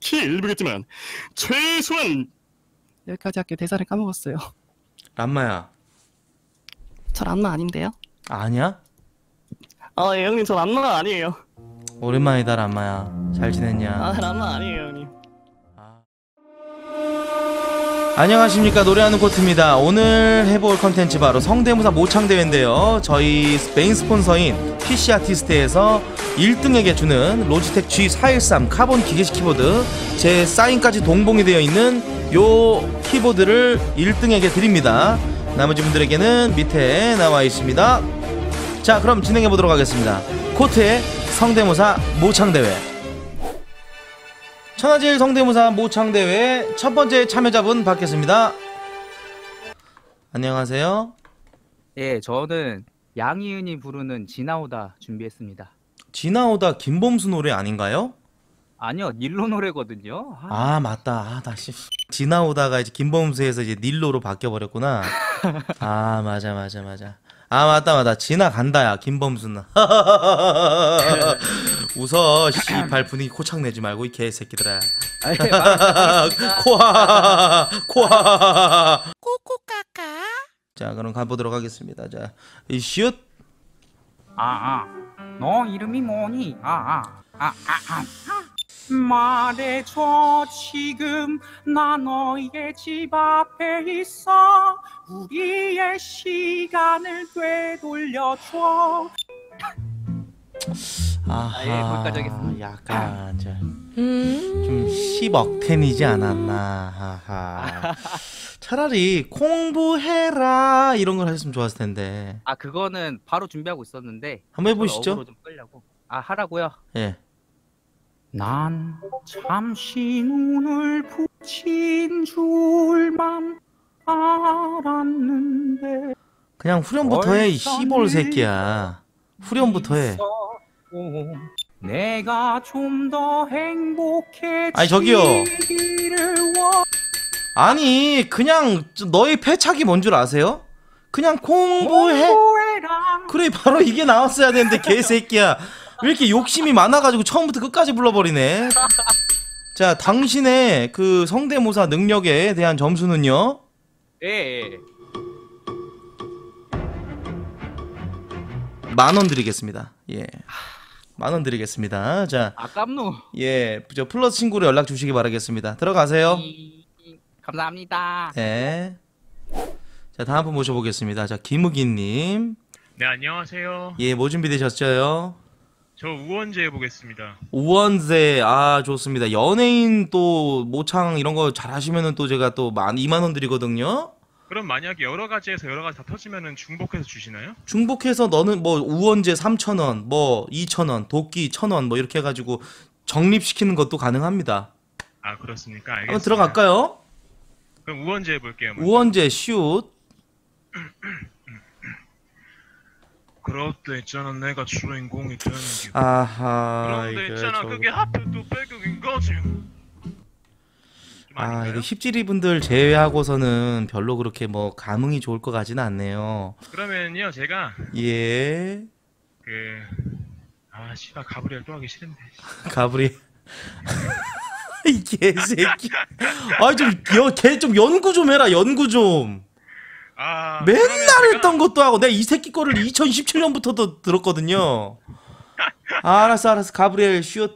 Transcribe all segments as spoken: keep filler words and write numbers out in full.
키 일부겠지만 최소한 여기까지 할게요. 대사를 까먹었어요. 람마야. 저 람마 아닌데요? 아니야? 아, 예, 형님 저 람마 아니에요. 오랜만이다 람마야. 잘 지냈냐? 아, 람마 아니에요 형님. 아. 안녕하십니까, 노래하는 코트입니다. 오늘 해볼 컨텐츠 바로 성대모사 모창대회인데요. 저희 메인 스폰서인 피씨 아티스트에서 일 등에게 주는 로지텍 지 사백십삼 카본 기계식 키보드, 제 사인까지 동봉이 되어 있는 요 키보드를 일 등에게 드립니다. 나머지 분들에게는 밑에 나와 있습니다. 자, 그럼 진행해 보도록 하겠습니다. 코트의 성대모사 모창대회. 천하제일 성대모사 모창대회 첫 번째 참여자분 받겠습니다. 안녕하세요. 예, 저는 양희은이 부르는 지나오다 준비했습니다. 지나오다 김범수 노래 아닌가요? 아니요, 닐로 노래거든요. 아, 아 맞다. 아, 다시 지나오다가 이제 김범수에서 이제 닐로로 바뀌어 버렸구나. 아 맞아 맞아 맞아. 아 맞다 맞다. 지나간다야 김범수는. 웃어 씨발. 분위기 코창 내지 말고 이 개새끼들아. 코하 코하 코코카카. 자, 그럼 가보도록 하겠습니다. 자, 이 슛. 아아 너 이름이 뭐니? 아아 아아 아. 말해줘 지금 나 너의 집 앞에 있어. 우리의 시간을 되돌려줘. 아하, 아, 약간 좀, 좀 십억텐이지 않았나. 하하. 차라리 공부해라 이런 걸 했으면 좋았을 텐데. 아, 그거는 바로 준비하고 있었는데 한번 해보시죠. 좀 끌려고. 아, 하라고요? 예. 난 잠시 눈을 붙인 줄만 알았는데. 그냥 후렴부터 해 이 시볼 새끼야. 후렴부터 해. 내가 좀 더 행복해지기를. 아니 저기요. 아니 그냥 너의 패착이 뭔 줄 아세요? 그냥 공부해. 공부해라. 그래 바로 이게 나왔어야 되는데 개새끼야. 왜 이렇게 욕심이 많아가지고 처음부터 끝까지 불러버리네. 자, 당신의 그 성대모사 능력에 대한 점수는요? 예. 만원 드리겠습니다. 예. 만원 드리겠습니다. 자. 아, 깜노. 예. 저 플러스 친구로 연락 주시기 바라겠습니다. 들어가세요. 이, 이, 감사합니다. 예. 자, 다음 분 모셔보겠습니다. 자, 김우기님. 네, 안녕하세요. 예, 뭐 준비되셨어요? 저 우원재 해보겠습니다. 우원재, 아 좋습니다. 연예인 또 모창 이런 거 잘 하시면은 또 제가 또 이만 원 드리거든요. 그럼 만약에 여러 가지에서 여러 가지 다 터지면은 중복해서 주시나요? 중복해서 너는 뭐 우원재 삼천 원, 뭐 이천 원, 도끼 천 원 뭐 이렇게 해가지고 적립시키는 것도 가능합니다. 아 그렇습니까? 알겠습니다. 한번 들어갈까요? 그럼 우원재 해볼게요. 먼저. 우원재 슛. 그럴 때 있잖아 내가 주인공이 되는 게. 아하. 그럴 때 있잖아 저... 그게 하필 또 배경인 거지. 아, 이거 힙지리 분들 제외하고서는 별로 그렇게 뭐 감흥이 좋을 것 같지는 않네요. 그러면요 제가 예. 그 아 씨발 가브리엘 또 하기 싫은데. 가브리엘. 이 개새끼. 아 좀 여 개 좀 연구 좀 해라 연구 좀. 아, 맨날 했던 제가... 것도 하고. 내가 이 새끼 거를 이천십칠 년부터도 들었거든요. 아, 알았어 알았어. 가브리엘 슛.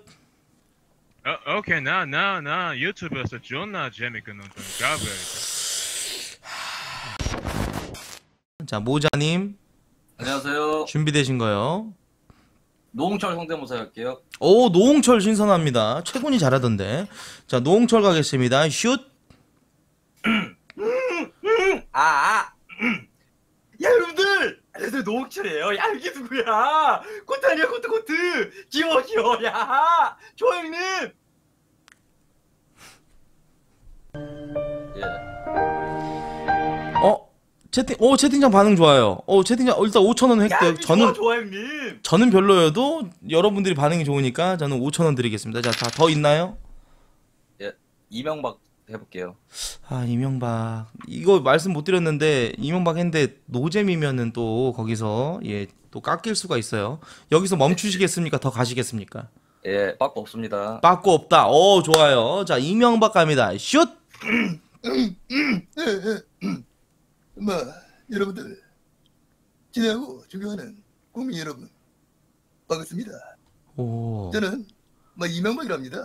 어, 오케이. 나 나 나 유튜브에서 존나 재밌는 놈 가브리엘. 자, 모자님 안녕하세요. 준비되신 거요? 노홍철 성대모사 할게요. 오, 노홍철 신선합니다. 최군이 잘하던데. 자, 노홍철 가겠습니다. 슛. 아아 야 여러분들! 안녕하세요, 노홍철이에요. 야 이게 누구야? 코트 아니야 코트 코트! 귀여워 귀여워. 야! 좋아 형님! 예. 어? 채팅.. 오 채팅창 반응 좋아요. 어 채팅창 일단 오천 원 획득. 저는 좋아 형님! 저는 별로여도 여러분들이 반응이 좋으니까 저는 오천 원 드리겠습니다. 자, 다 더 있나요? 예. 이명박 해볼게요. 아 이명박 이거 말씀 못 드렸는데 이명박 했는데 노잼이면은 또 거기서 예 또 깎일 수가 있어요. 여기서 멈추시겠습니까? 더 가시겠습니까? 예, 빠꾸 없습니다. 빠꾸 없다. 오, 좋아요. 자, 이명박 갑니다. 슛! 뭐, 여러분들, 지내하고 존경하는 국민 여러분, 반갑습니다. 오. 저는 뭐 이명박이랍니다.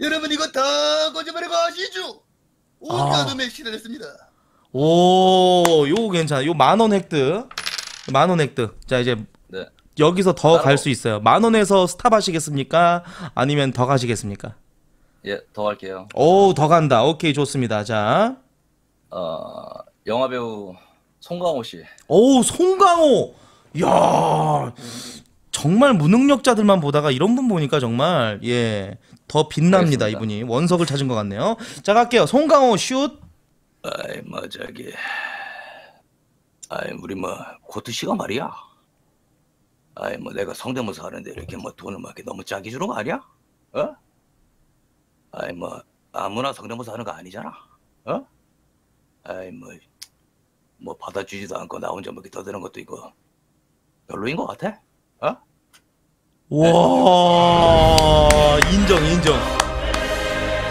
여러분 이거 다 거짓말이고 아시죠? 온갖 음에 실현했습니다. 오, 요거 괜찮아. 요 만원 획득. 만원 획득. 자, 이제 네. 여기서 더 갈 수 있어요. 만원에서 스탑 하시겠습니까? 아니면 더 가시겠습니까? 예, 더 갈게요. 오, 더 간다. 오케이, 좋습니다. 자, 어, 영화배우 송강호 씨. 오, 송강호. 이야, 정말 무능력자들만 보다가 이런 분 보니까 정말 예, 더 빛납니다. 알겠습니다. 이분이 원석을 찾은 것 같네요. 자, 갈게요. 송강호 슛. 아이, 뭐 저기, 아이, 우리 뭐 고트씨가 말이야, 아이, 뭐 내가 성대모사 하는데 이렇게 뭐 돈을 막 너무 짜게 주는 거 아니야? 어? 아이, 뭐 아무나 성대모사 하는 거 아니잖아. 어? 아이, 뭐 뭐 받아주지도 않고 나 혼자 막 떠드는 것도 이거 별로인 것 같아? 어? 와, 인정, 인정.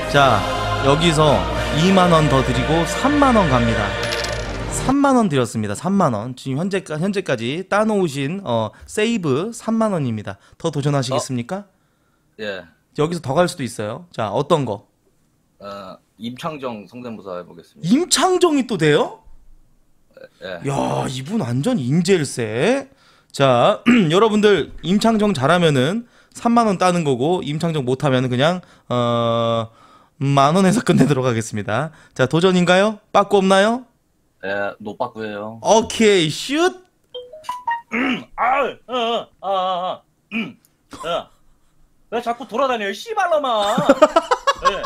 자, 여기서 이만 원 더 드리고 삼만 원 갑니다. 삼만 원 드렸습니다. 삼만 원. 지금 현재, 현재까지 따놓으신 어, 세이브 삼만 원입니다. 더 도전하시겠습니까? 어? 예. 여기서 더 갈 수도 있어요. 자, 어떤 거? 어, 임창정 성대모사 해보겠습니다. 임창정이 또 돼요? 예. 야, 이분 완전 인재일세. 자, 여러분들 임창정 잘하면은 삼만 원 따는 거고, 임창정 못하면은 그냥 어, 만원에서 끝내도록 하겠습니다. 자, 도전인가요? 빠꾸 없나요? 예, 노빠꾸예요. 오케이, 슛! 음, 아, 어, 아, 아, 음, 야, 왜 자꾸 돌아다녀요, 씨발놈아. 네,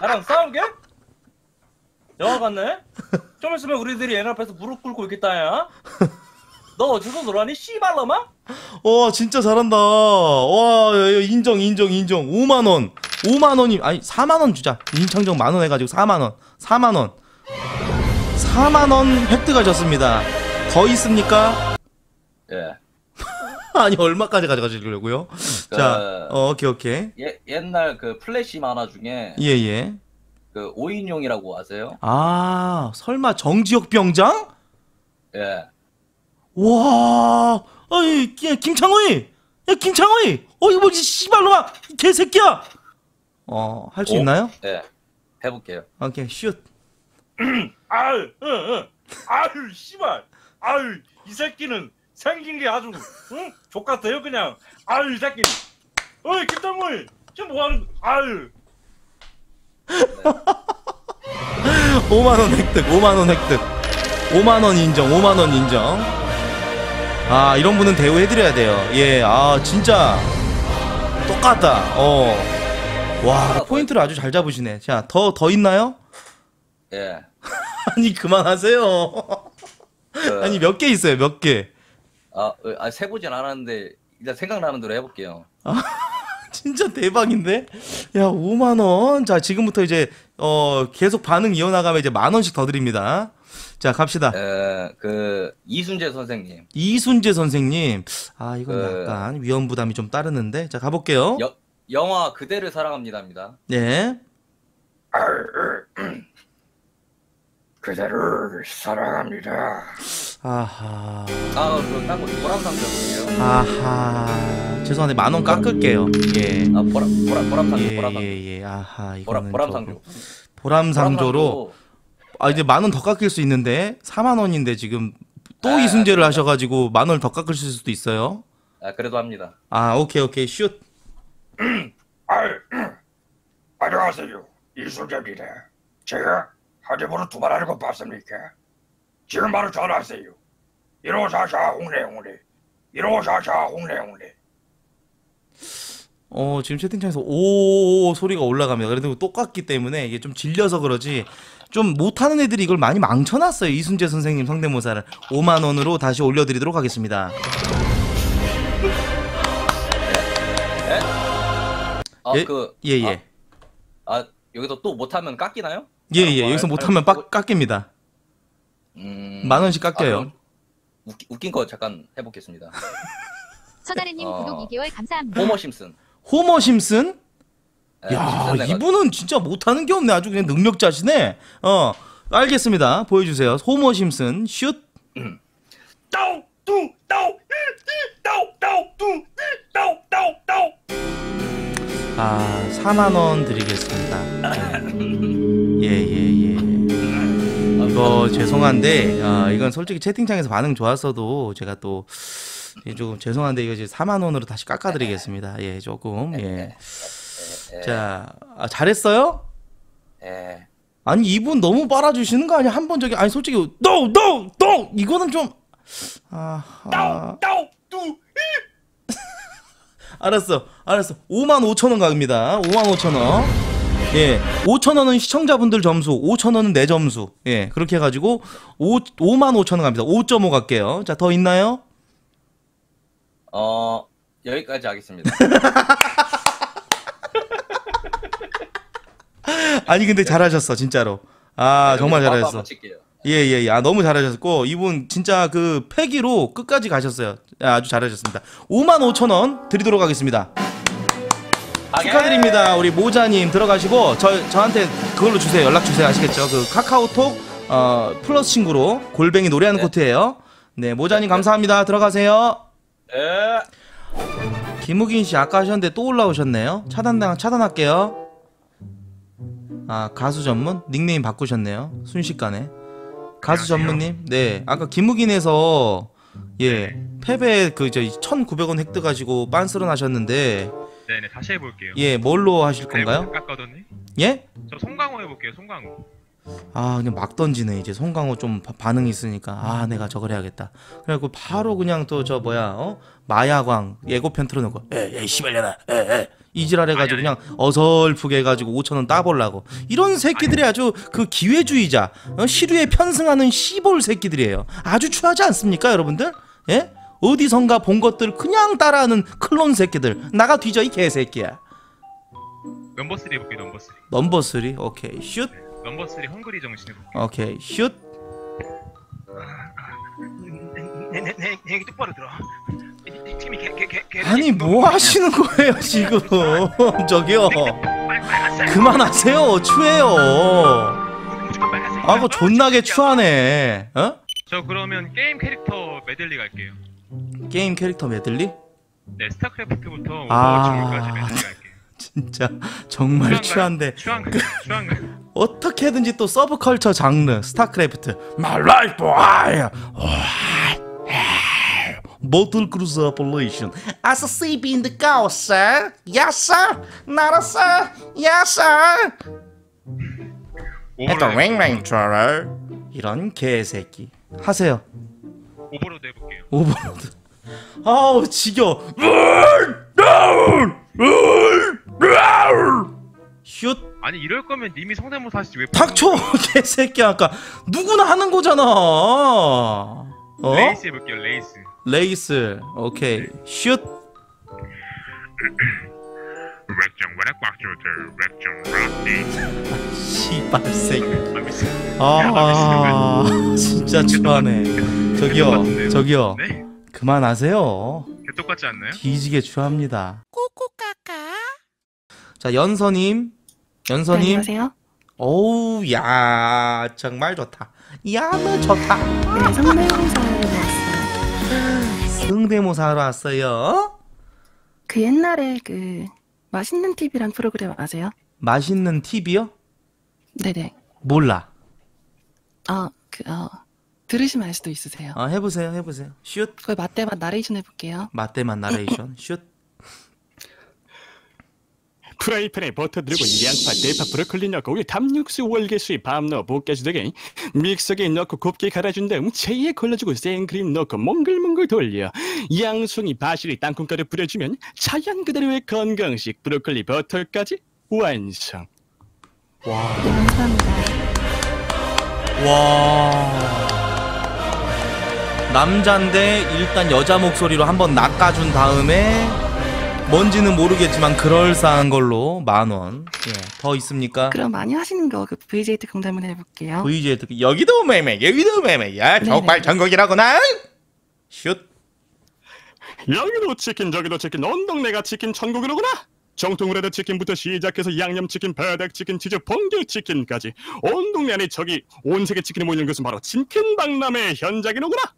나랑 싸울게? 영화 같네? 좀 있으면 우리들이 얘네 앞에서 무릎 꿇고 있겠다, 야. 너 어디서 놀아니, 씨발놈아? 와, 진짜 잘한다. 와, 인정, 인정, 인정. 오만 원. 오만 원이, 아니, 사만 원 주자. 임창정 만원 해가지고 사만 원. 사만 원. 사만 원 획득하셨습니다. 더 있습니까? 예. 아니, 얼마까지 가져가시려고요? 그, 자, 어, 오케이, 오케이. 예, 옛날 그 플래시 만화 중에. 예, 예. 그 오인용이라고 아세요? 아, 설마 정지역 병장? 예. 와, 아이, 김창호이! 야, 김창호이! 어, 이거 뭐지, 씨발놈아! 개새끼야! 어, 할 수 있나요? 네, 해볼게요. 오케이, 슛. 아유, 응, 응. 아유, 씨발! 아유, 이 새끼는 생긴 게 아주, 응? 족같아요, 그냥. 아유, 이 새끼. 어이, 김창호이! 지금 뭐 하는, 아유. 네. 오만 원 획득, 오만 원 획득. 오만 원 인정, 오만 원 인정. 아, 이런 분은 대우해드려야 돼요. 예, 아, 진짜 똑같다. 어, 와, 포인트를 아주 잘 잡으시네. 자, 더, 더 있나요? 예. 아니, 그만하세요. 그... 아니, 몇 개 있어요, 몇 개? 아, 아, 세보진 않았는데 일단 생각나는 대로 해볼게요. 아, 진짜 대박인데? 야, 오만 원. 자, 지금부터 이제 어, 계속 반응 이어나가면 이제 만원씩 더 드립니다. 자, 갑시다. 에, 그 이순재 선생님. 이순재 선생님. 아, 이건 그, 약간 위험 부담이 좀 따르는데. 자, 가볼게요. 여, 영화 그대를 사랑합니다입니다. 네. 그대를 사랑합니다. 아하. 아, 그 딴 거 보람 상자예요. 아하. 죄송한데 만 원 깎을게요. 예. 아, 보람 보람 보람 상자. 예, 보람 상자. 예, 예. 아하. 이거는 보람 상조. 보람 상조로. 아, 이제 만 원 더 깎일 수 있는데 사만 원인데 지금 또 아, 이순재를 아, 하셔가지고 만 원 더 깎을 수도 있어요. 아, 그래도 합니다. 아, 오케이, 오케이, 슛. 음, 아, 음. 안녕하세요, 이순재입니다. 제가 하대보로 두말하는 거 봤습니까? 지금 바로 전화하세요. 일오사사 홍래 홍래. 일오사사 홍래 홍래. 어, 지금 채팅창에서 오 소리가 올라갑니다. 그래도 똑같기 때문에 이게 좀 질려서 그러지 좀 못하는 애들이 이걸 많이 망쳐놨어요. 이순재 선생님 성대모사를 오만 원으로 다시 올려드리도록 하겠습니다. 예? 아, 예? 그, 예, 예. 아, 아, 여기서 또 못하면 깎이나요? 예, 예. 뭐, 여기서 못하면 빡, 깎입니다. 음... 만원씩 깎여요. 아, 웃기, 웃긴 거 잠깐 해보겠습니다. 서다리님 어... 구독 이 개월 감사합니다. 호머 심슨. 호머 심슨? 네, 야, 이분은 진짜 못하는 게 없네. 아주 그냥 능력자시네. 어, 알겠습니다. 보여주세요. 호머 심슨 슛. 아, 사만 원 드리겠습니다. 예, 예, 예. 이거 죄송한데, 아, 이건 솔직히 채팅창에서 반응 좋았어도 제가 또 조금 죄송한데 이거 지금 사만 원으로 다시 깎아드리겠습니다. 예, 조금. 예. 자, 아, 잘했어요? 예. 아니 이분 너무 빨아주시는 거 아니야? 한 번 저기 아니 솔직히 no no no 이거는 좀 아, 아... 알았어 알았어 오만 오천 원 갑니다. 오만 오천 원. 예, 오천 원은 시청자분들 점수, 오천 원은 내 점수. 예, 그렇게 해가지고 오만 오천 원 갑니다. 오 점 오 갈게요. 자, 더 있나요? 어, 여기까지 하겠습니다. 아니 근데 잘하셨어 진짜로. 아, 정말 잘하셨어. 예예예. 예, 예. 아, 너무 잘하셨고 이분 진짜 그 패기로 끝까지 가셨어요. 아주 잘하셨습니다. 오만 오천 원 드리도록 하겠습니다. 축하드립니다. 우리 모자님 들어가시고 저 저한테 그걸로 주세요. 연락 주세요. 아시겠죠? 그 카카오톡 어, 플러스 친구로 골뱅이 노래하는 네. 코트예요. 네, 모자님 감사합니다. 들어가세요. 네. 김우긴 씨 아까 하셨는데 또 올라오셨네요. 차단당 차단할게요. 아, 가수 전문? 닉네임 바꾸셨네요. 순식간에. 가수 전문님? 네. 아까 김우긴에서, 예, 패배 그, 저, 천구백 원 획득하시고 빤스런 하셨는데. 네네, 다시 해볼게요. 예, 뭘로 하실 건가요? 깎아뒀네? 예? 저 송강호 해볼게요, 송강호. 아, 그냥 막 던지네. 이제 송강호 좀 바, 반응이 있으니까. 아, 내가 저걸 해야겠다. 그래갖고 바로 그냥 또 저 뭐야, 어? 마야광 예고편 틀어놓고, 에, 에, 시발려라, 에, 에. 이지랄 해가지고 그냥 어설프게 해가지고 오천 원 따보려고 이런 새끼들이 아주 그 기회주의자 시류에 편승하는 시볼 새끼들이에요. 아주 추하지 않습니까 여러분들? 예? 어디선가 본 것들 그냥 따라하는 클론 새끼들. 나가 뒤져 이 개새끼야. 넘버삼 해볼게요. 넘버삼. 넘버삼. 오케이 슛. 넘버삼 헝그리 정신 해볼게요. 오케이 슛. 내, 내, 내, 내 얘기 똑바로 들어. 아니 뭐 하시는 거예요 지금? 저기요 그만하세요. 추해요. 아, 그거 존나게 추하네. 어? 저 그러면 게임 캐릭터 메들리 갈게요. 게임 캐릭터 메들리? 네, 스타크래프트부터 오버워치까지 메들리 갈게요. 진짜 정말 추한데. 어떻게든지 또 서브컬처 장르 스타크래프트. My life boy. Motor Cruiser Operation. As a sleep in the cow, sir. Yes, sir. Not a sir. Yes, sir. At the ring ring drawer. 이런 개새끼. 하세요. 오버로드 해볼게요. 오버로드. 아우 지겨워. 슛. 아니 이럴 거면 님이 성대모사 하시지 왜? 닥쳐 개새끼. 아까 누구나 하는 거잖아. 어? 레이스 해볼게요. 레이스. 레이스. 오케이 슛. 씨발 새끼. 아, 진짜 추하네. 저기요 저기요 그만하세요. 개똑같지 않나요? 뒤지게 추합니다. 꼬꼬까까. 자, 연서님. 연서님 어우 야 정말 좋다. 야 너 좋다. 네, 성대모사를 성대모사로 왔어요. 그 옛날에 그 맛있는 티비란 프로그램 아세요? 맛있는 티비요? 네네. 몰라. 아, 그, 어, 들으시면 알 수도 있으세요. 아, 해보세요, 해보세요. 슛. 거기 맛대맛 나레이션 해볼게요. 맛대맛 나레이션. 슛. 프라이팬에 버터 들고 양파, 대파, 브로콜리 넣고 우리 담육수, 월계수에 밤 넣어 볶아주더니 믹서기에 넣고 곱게 갈아준 다음 체에 걸러주고 생크림 넣고 몽글몽글 돌려 양송이, 바실이, 땅콩가루 뿌려주면 자연 그대로의 건강식 브로콜리 버터까지 완성. 와. 감사합니다. 와. 남잔데 일단 여자 목소리로 한번 낚아준 다음에 뭔지는 모르겠지만 그럴싸한 걸로 만 원. 예, 더 있습니까? 그럼 많이 하시는 거 그 브이제이 특공대 한번 해볼게요. 브이제이 특 여기도 매매 여기도 매매. 야 정말 전국이라구나. 슛. 여기도 치킨 저기도 치킨 온 동네가 치킨 천국이로구나. 정통 후레드 치킨부터 시작해서 양념치킨, 배닭치킨, 치즈 봉길치킨까지 온 동네 안에 저기 온 세계 치킨이 모이는 것은 바로 치킨박람회 현장이로구나.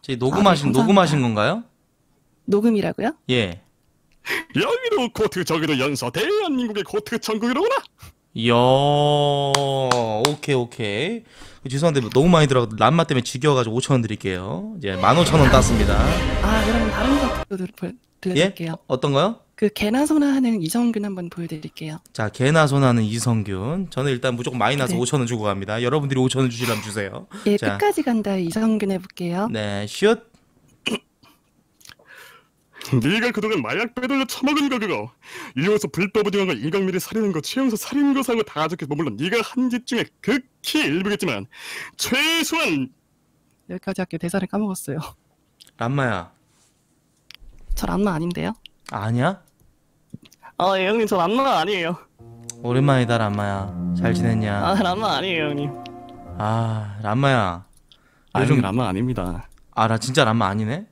저기 녹음하신 아, 녹음하신 건가요? 녹음이라고요? 예. 여기도 코트 저기도 연서 대한민국의 코트 천국이로구나. 이야, 오케이 오케이. 죄송한데 너무 많이 들어가 람마 때문에 지겨워가지고 오천 원 드릴게요. 이제 만 오천 원 땄습니다. 아, 그럼 다른 것도 들려드릴게요. 예? 어떤 거요? 그 개나 소나 하는 이성균 한번 보여드릴게요. 자, 개나 소나 하는 이성균. 저는 일단 무조건 마이너스 네. 오천 원 주고 갑니다. 여러분들이 오천 원 주시라면 주세요. 예, 자. 끝까지 간다 이성균 해볼게요. 네, 슛. 네가 그동안 마약 빼돌려 처먹은 거 그거 이용해서 불법 우징한 거 이강미를 살인한 거 최영서 살인 거사한 거 다 아적해서 물론 네가 한 짓 중에 극히 일부겠지만 최소한 여기까지 할게요. 대사를 까먹었어요. 람마야. 저 람마 아닌데요? 아니야? 아, 예, 형님 저 람마 아니에요. 오랜만이다 람마야. 잘 지냈냐? 아, 람마 아니에요 형님. 아, 람마야. 아니, 요즘 람마 아닙니다. 아, 나 진짜 람마 아니네?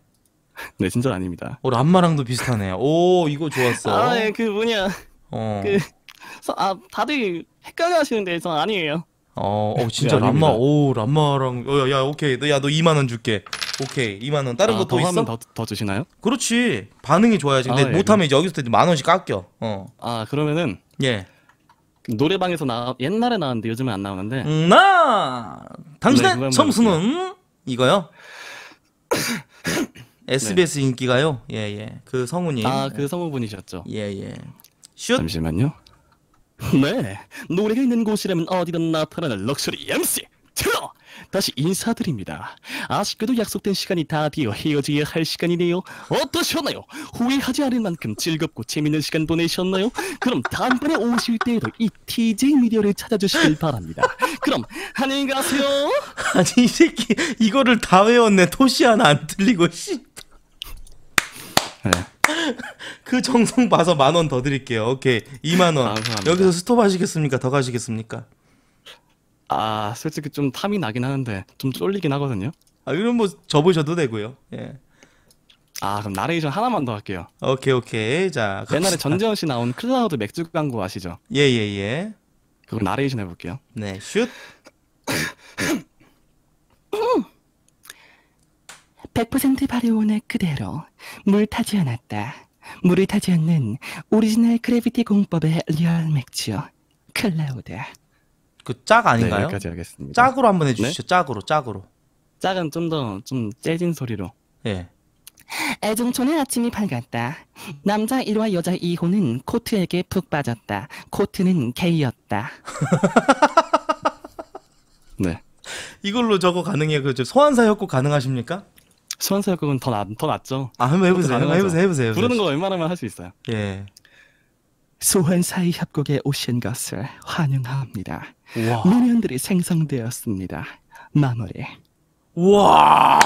네, 진짜 아닙니다. 어, 람마랑도 비슷하네. 오, 이거 좋았어. 아, 예, 그 뭐냐. 어. 그, 서, 아, 다들 헷갈려 하시는데, 전 아니에요. 어, 어 진짜 네, 람마, 오, 람마랑. 어, 야, 오케이. 너, 야, 너 이만 원 줄게. 오케이, 이만 원. 다른 거 더 아, 있어? 더, 더 주시나요? 그렇지. 반응이 좋아야지. 근데 아, 예, 못하면 이제 여기서 만 원씩 깎여. 어. 아, 그러면은. 예. 노래방에서 나, 옛날에 나왔는데 요즘은 안 나오는데. 음, 나! 당신의 네, 청수는? 이거요? 에스비에스 네. 인기가요? 예예. 예. 그 성우님. 아, 그 성우분이셨죠? 예예. 슛. 잠시만요. 네. 노래가 있는 곳이라면 어디든 나타나는 럭셔리 엠씨 트로 다시 인사드립니다. 아쉽게도 약속된 시간이 다 되어 헤어지게 할 시간이네요. 어떠셨나요? 후회하지 않을 만큼 즐겁고 재밌는 시간 보내셨나요? 그럼 다음번에 오실 때에도 이 티제이 미디어를 찾아주시길 바랍니다. 그럼 안녕히 가세요. 아니 이 새끼 이거를 다 외웠네. 토시 하나 안 틀리고 씨. 네. 그 정성 봐서 만 원 더 드릴게요. 오케이 이만 원. 감사합니다. 여기서 스톱 하시겠습니까? 더 가시겠습니까? 아, 솔직히 좀 탐이 나긴 하는데 좀 쫄리긴 하거든요. 아, 이건 뭐 접으셔도 되고요. 예. 아, 그럼 나레이션 하나만 더 할게요. 오케이 오케이. 자, 옛날에 전지현 씨 나온 클라우드 맥주 광고 아시죠? 예예예. 예. 그럼 나레이션 해볼게요. 네, 슛. 백 퍼센트 발효원의 그대로 물 타지 않았다. 물을 타지 않는 오리지널 그래비티 공법의 리얼 맥주 클라우드. 그 짝 아닌가요? 네, 여기까지 하겠습니다. 짝으로 한번 해주시죠. 네? 짝으로, 짝으로. 짝은 좀 더 좀 째진 소리로. 예. 애정촌의 아침이 밝았다. 남자 일화 여자 이호는 코트에게 푹 빠졌다. 코트는 게이였다. 네. 이걸로 저거 가능해요? 그 소환사 협곡 가능하십니까? 소환사 협곡은 더, 나, 더 낫죠. 아, 한번 해보세요. 한번 해보세요. 해보세요. 해보세요. 부르는 거 웬만하면 할 수 있어요. 예. 소환사의 협곡에 오신 것을 환영합니다. 노년들이 생성되었습니다. 마무리. 와,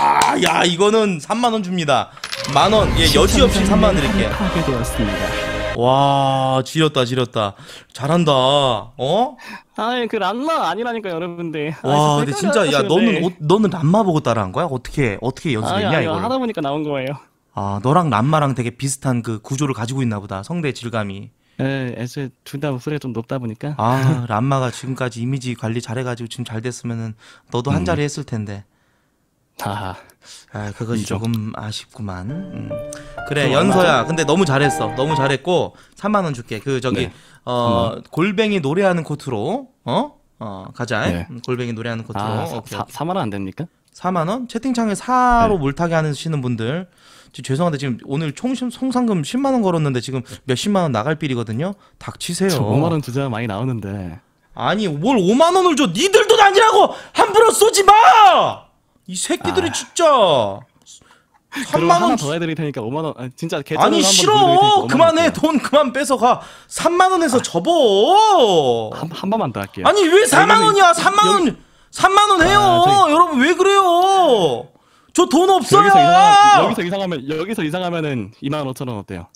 야 이거는 삼만 원 줍니다. 만 원, 예 여지없이 삼만 원 드릴게요. 파괴되었습니다. 와, 지렸다 지렸다. 잘한다. 어? 아니 그 람마 아니라니까 여러분들. 와, 아니, 근데 진짜 야 너는 어, 너는 람마 보고 따라한 거야? 어떻게 어떻게 연습했냐 이거? 하다 보니까 나온 거예요. 아, 너랑 람마랑 되게 비슷한 그 구조를 가지고 있나 보다. 성대 질감이. 예, 애초에 둘 다 목소리가 좀 높다 보니까. 아, 람마가 지금까지 이미지 관리 잘해가지고 지금 잘 됐으면은 너도 한 자리 음. 했을 텐데. 아, 아 그것이 조금 아쉽구만. 음. 그래, 연서야. 근데 너무 잘했어. 너무 잘했고 삼만 원 줄게. 그 저기 네. 어 음. 골뱅이 노래하는 코트로 어? 어 가자. 네. 골뱅이 노래하는 코트로. 아, 사, 오케이, 사, 오케이. 사만 원 안 됩니까? 사만 원? 채팅창에 사로 네. 물타기 하시는 분들. 죄송한데 지금 오늘 총 송상금 십만 원 걸었는데 지금 몇십만 원 나갈 빌이거든요. 닥치세요. 오만 원 주자 많이 나오는데. 아니 뭘 오만 원을 줘. 니들도 아니라고 함부로 쏘지 마. 이 새끼들이 아... 진짜 삼만 원 하나 더 해드릴 테니까 오만 원 아니, 진짜 개쩌는 아니 싫어. 그만해. 돈 그만 뺏어가. 삼만 원에서 아... 접어. 한, 한 번만 더 할게요. 아니 왜 사만 원이야. 삼만 원 여기... 삼만 원 해요. 아, 저기... 여러분 왜 그래요. 저 돈 없어요! 여기서, 이상하, 여기서 이상하면, 여기서 이상하면은 이만 오천 원 어때요?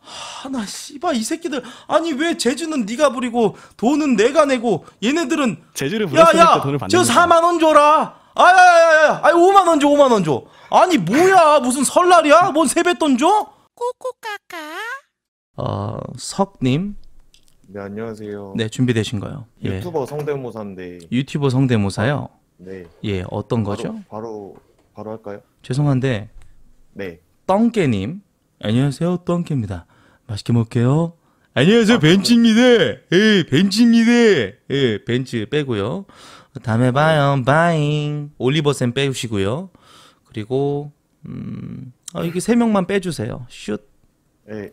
하, 나 씨발 이 새끼들. 아니 왜 제주는 네가 부리고 돈은 내가 내고 얘네들은 제주를 부렸으니까 돈을 받는 거야. 저 사만 원 줘라! 아야야야야, 아이 오만 원 줘, 오만 원 줘. 아니 뭐야, 무슨 설날이야? 뭔 세뱃돈 줘? 꼬꼬까까. 어, 석님. 네, 안녕하세요. 네, 준비되신가요? 유튜버 예. 성대모사인데. 유튜버 성대모사요? 네. 예, 어떤 바로, 거죠? 바로 바로 할까요? 죄송한데. 네. 떵깨님. 안녕하세요, 떵깨입니다. 맛있게 먹게요. 안녕하세요, 아, 벤치입니다. 예, 벤치입니다. 예, 벤치 빼고요. 다음에 봐요, 바잉. 올리버쌤 빼주시고요. 그리고 음, 아, 이게 세 명만 빼주세요. 슛. 네,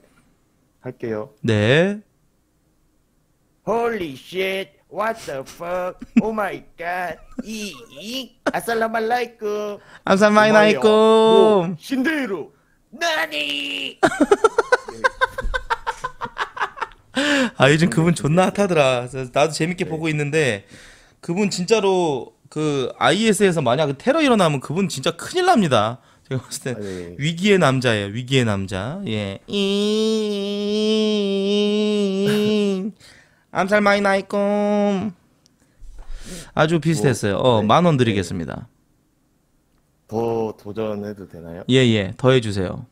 할게요. 네. Holy shit, what the fuck, oh my god, 이이, 아살라말라이쿰. 아살라말라이쿰. 신데이로, 나니. 아, 요즘 그분 존나 핫하더라. 나도 재밌게 네. 보고 있는데 그분 진짜로 그 아이에스에서 만약 테러 일어나면 그분 진짜 큰일 납니다. 제가 봤을 때 아, 네. 위기의 남자예요. 위기의 남자. 예. 암살 마이 나이콤. 아주 비슷했어요. 어, 네. 만 원 드리겠습니다. 더 도전해도 되나요? 예예, 예. 더 해주세요.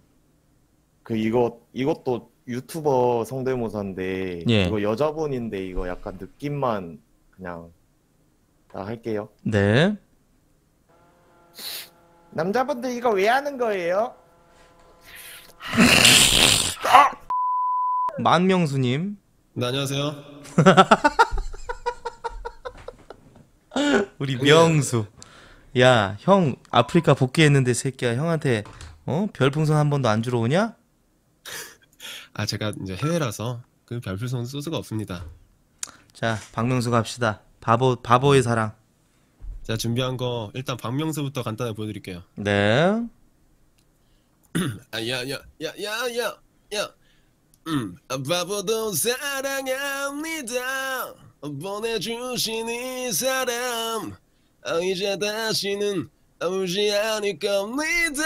그 이거 이것도 유튜버 성대모사인데 예. 이거 여자분인데 이거 약간 느낌만 그냥 다 할게요. 네. 남자분들 이거 왜 하는 거예요? 아! 만명수님. 네, 안녕하세요. 우리 명수. 야, 형 아프리카 복귀했는데 새끼야, 형한테 어? 별풍선 한 번도 안 주러 오냐? 아, 제가 이제 해외라서 그 별풍선 쏠 수가 없습니다. 자, 박명수 갑시다. 바보, 바보의 사랑. 자, 준비한 거 일단 박명수부터 간단하게 보여드릴게요. 네. 아야야야야야야. 음, 바보도 사랑합니다. 보내주신 이 사람, 아, 이제 다시는 아무지 않을 겁니다.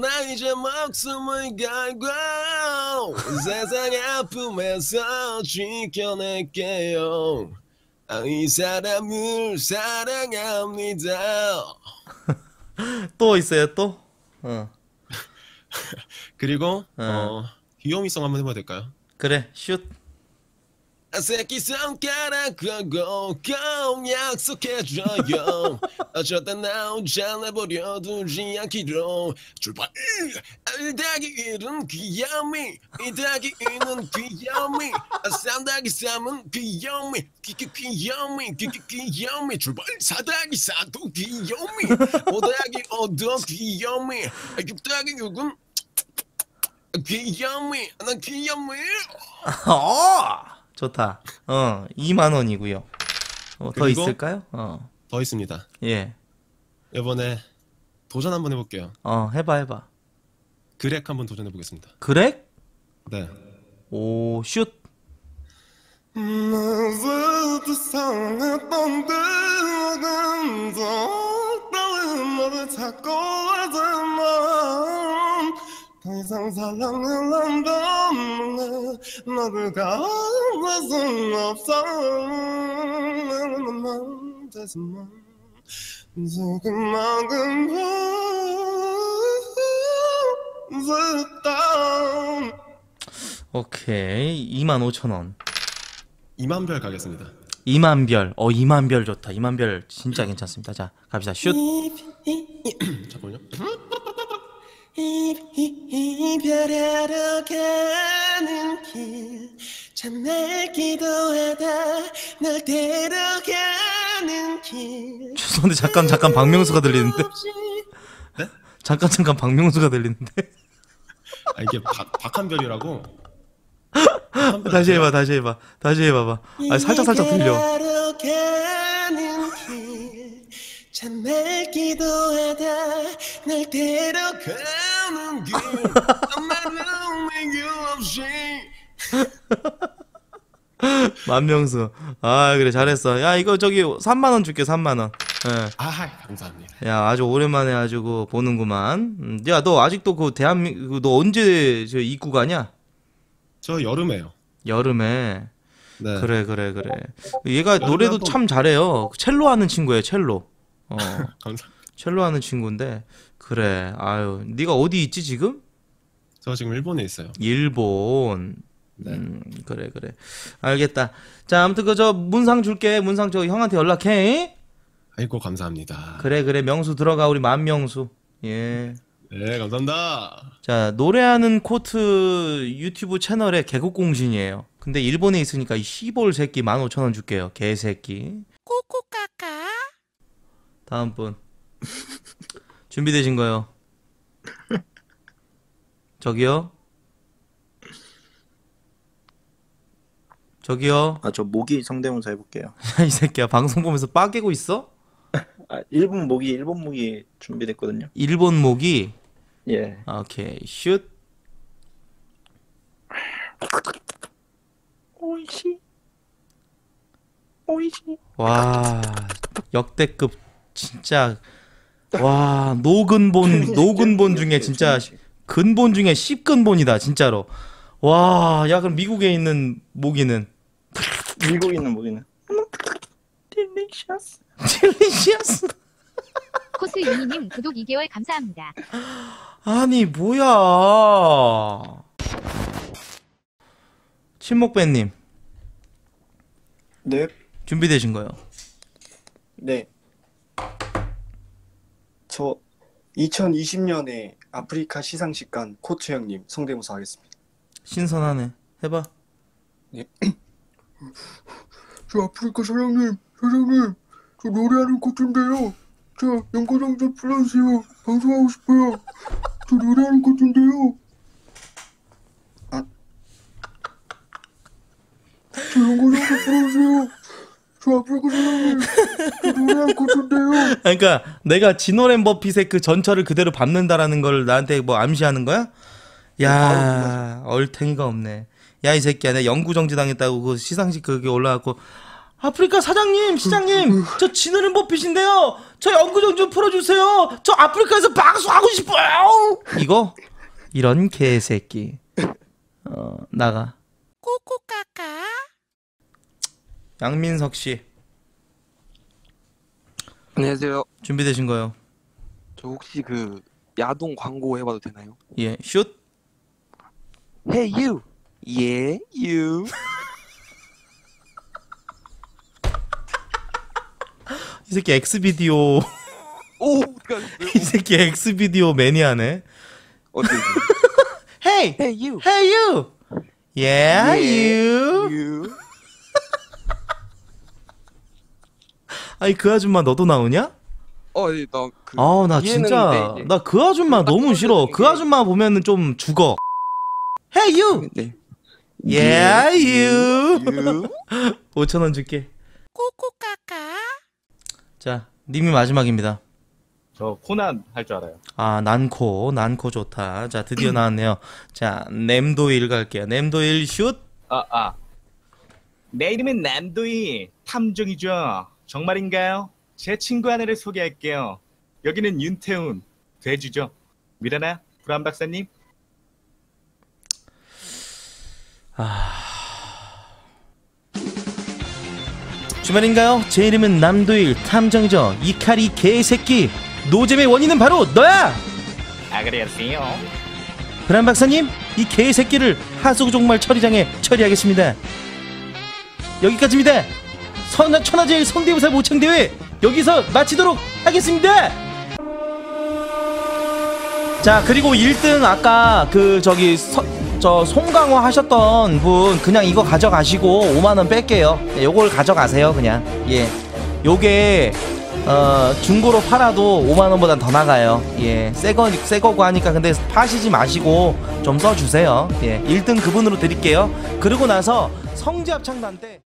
나 이제 목숨을 걸고 세상의 아픔에서 지켜낼게요. 아, 이 사람을 사랑합니다. 또 있어요, 또? 어. 그리고 어. 어. 귀요미성 한번 해봐도 될까요? 그래, 슛! 아, 새끼 손가락 걸고 꼭 약속해줘요. 어쩌다 나 혼자 내버려 두지 않기로 출발! 일 더하기 일은 귀요미, 이 더하기 이는 귀요미, 삼 더하기 삼은 귀요미, 귀귀귀요미, 귀귀귀요미, 출발! 사 더하기 사도 귀요미, 오 더하기 오도 귀요미, 육 더하기 육은 귀염이, 난 귀염이. 어, 좋다. 어, 이만 원이고요. 어, 더 있을까요? 어, 더 있습니다. 예. 이번에 도전 한번 해볼게요. 어, 해봐, 해봐. 그렉 한번 도전해 보겠습니다. 그렉? 네. 오, 슛. 더 이상 사랑을 안 받네. 너를 가할 순 없어. 나만 되지만 조금만은 봐. 오케이, 이만 오천 원. 이만 별 가겠습니다. 이만 별. 어, 이만 별 좋다. 이만 별 진짜 괜찮습니다. 자, 갑시다. 슛. 잠깐만요. 이별하러 가는 길 참 날 기도하다 널 데려가는 길. 죄송한데 잠깐 잠깐 박명수가 들리는데. 네? 잠깐 잠깐 박명수가 들리는데. 아, 이게 박 박한별이라고. 박한별. 다시 해봐, 다시 해봐, 다시 해봐봐. 아, 살짝 살짝 들려. 참 날 기도하다 날 데려가는 길 아무런 이유 없이. 만명수. 아, 그래, 잘했어. 야, 이거 저기 삼만 원 줄게, 삼만 원. 예. 아, 감사합니다. 야, 아주 오랜만에 아주 보는구만. 야, 너 아직도 그 대한민국 너 언제 저 입국 가냐? 저 여름에요. 여름에. 네. 그래, 그래, 그래. 얘가 노래도 참 잘해요. 첼로 하는 친구예요, 첼로. 어, 감사. 첼로 하는 친구인데 그래. 아유, 네가 어디 있지 지금? 저 지금 일본에 있어요. 일본. 네. 음, 그래 그래. 알겠다. 자, 아무튼 그 저 문상 줄게. 문상 저 형한테 연락해. 아이고 감사합니다. 그래 그래. 명수 들어가 우리 만명수. 예. 네, 감사합니다. 자, 노래하는 코트 유튜브 채널의 개국공신이에요. 근데 일본에 있으니까 이 시볼 새끼 만 오천 원 줄게요. 개새끼. 꼬꼬까까. 다음 분. 준비되신 거요? 저기요? 저기요? 아, 저 모기 성대모사 해볼게요. 야, 이 새끼야. 방송 보면서 빠개고 있어? 아, 일본 모기, 일본 모기 준비됐거든요. 일본 모기? 예. 오케이, 슛. 오이시. 오이시. 와, 역대급 진짜. 와, 노근본, 노근본 중에 진짜 근본 중에 십근본이다 진짜로. 와, 야 그럼 미국에 있는 모기는? 미국에 있는 모기는? 딜리셔스. 딜리셔스. 코스 유니님 구독 이 개월 감사합니다. 아니 뭐야. 침묵배님. 네. 준비되신 거요? 네. 저 이천이십 년에 아프리카 시상식 간 코트 형님 성대모사 하겠습니다. 신선하네. 해봐. 네. 저 아프리카 사장님, 사장님, 저 노래하는 코트인데요. 저 연구장 좀 불러주세요. 방송하고 싶어요. 저 노래하는 코트인데요. 아. 저 연구장 좀 불러주세요. 저 아프리카 사장님, 저 노래하는 코트인데요. 그러니까 내가 지노랜 버핏의 그 전철을 그대로 밟는다라는 걸 나한테 뭐 암시하는 거야? 야, 얼탱이가 없네. 야, 이 새끼야, 내 영구정지 당했다고 그 시상식 그게 올라왔고, 아프리카 사장님, 시장님, 저 지느는 버핏인데요. 저 영구정지 좀 풀어주세요. 저 아프리카에서 방송하고 싶어요. 이거 이런 개새끼. 어, 나가. 꼬꼬까까. 양민석 씨. 안녕하세요. 준비되신 거요? 저 혹시 그 야동 광고 해봐도 되나요? 예, 슛. Hey you, yeah you. 이 새끼 엑스비디오. 오, 이 새끼 엑스비디오 매니아네. 어때? Hey, hey you, hey you, yeah, yeah you. you. 아니 그 아줌마 너도 나오냐? 어, 나 그. 아, 나 진짜 나 그 아줌마 너무 싫어. 그 아줌마 보면은 좀 죽어. Hey you! 네. Yeah, you! you. 오천 원 줄게. 꼬꼬까까. 자, 님이 마지막입니다. 저 코난 할 줄 알아요. 아, 난코. 난코 좋다. 자, 드디어 나왔네요. 자, 남도일 갈게요. 남도일 슛! 아, 아. 내 이름은 남도일. 탐정이죠. 정말인가요? 제 친구 하나를 소개할게요. 여기는 윤태훈. 돼지죠. 미라나, 브람 박사님. 아... 주말인가요? 제 이름은 남도일. 탐정이죠. 이카리 개새끼. 노잼의 원인은 바로 너야! 아, 그래요? 브람 박사님, 이 개새끼를 하수구종말 처리장에 처리하겠습니다. 여기까지입니다. 선하 천하제일 성대모사 모창대회 여기서 마치도록 하겠습니다. 자, 그리고 일 등 아까 그 저기 서, 저 송강호 하셨던 분 그냥 이거 가져가시고 오만 원 뺄게요. 요걸 가져가세요 그냥. 예, 요게 어, 중고로 팔아도 오만 원보단 더 나가요. 예, 새거, 새거고 하니까. 근데 파시지 마시고 좀 써주세요. 예, 일 등 그분으로 드릴게요. 그러고 나서 성지합창단 때